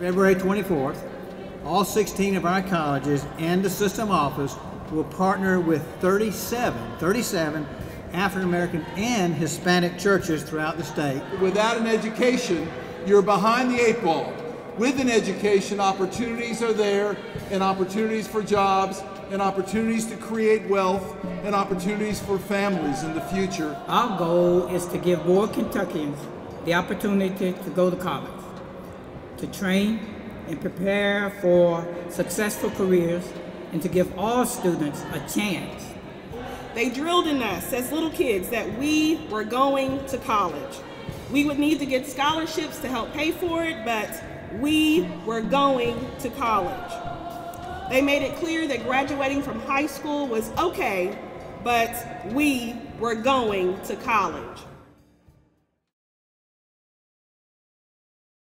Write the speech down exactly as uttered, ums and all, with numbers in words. February twenty-fourth, all sixteen of our colleges and the system office will partner with thirty-seven, thirty-seven African American and Hispanic churches throughout the state. Without an education, you're behind the eight ball. With an education, opportunities are there, and opportunities for jobs, and opportunities to create wealth, and opportunities for families in the future. Our goal is to give more Kentuckians the opportunity to go to college, to train and prepare for successful careers, and to give all students a chance. They drilled in us as little kids that we were going to college. We would need to get scholarships to help pay for it, but we were going to college. They made it clear that graduating from high school was okay, but we were going to college.